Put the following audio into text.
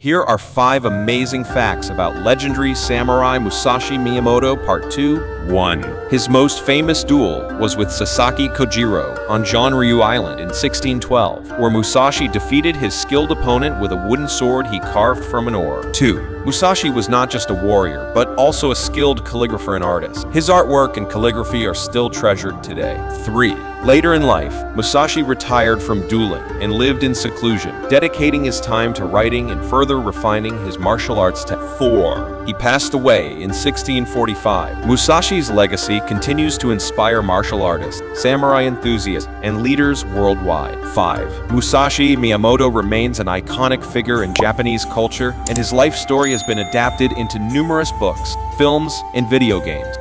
Here are 5 amazing facts about legendary samurai Musashi Miyamoto Part 2. 1. His most famous duel was with Sasaki Kojiro on Ganryu Island in 1612, where Musashi defeated his skilled opponent with a wooden sword he carved from an oar. 2. Musashi was not just a warrior, but also a skilled calligrapher and artist. His artwork and calligraphy are still treasured today. 3. Later in life, Musashi retired from dueling and lived in seclusion, dedicating his time to writing and further refining his martial arts technique. 4. He passed away in 1645. Musashi's legacy continues to inspire martial artists, samurai enthusiasts, and leaders worldwide. 5. Musashi Miyamoto remains an iconic figure in Japanese culture, and his life story has been adapted into numerous books, films, and video games.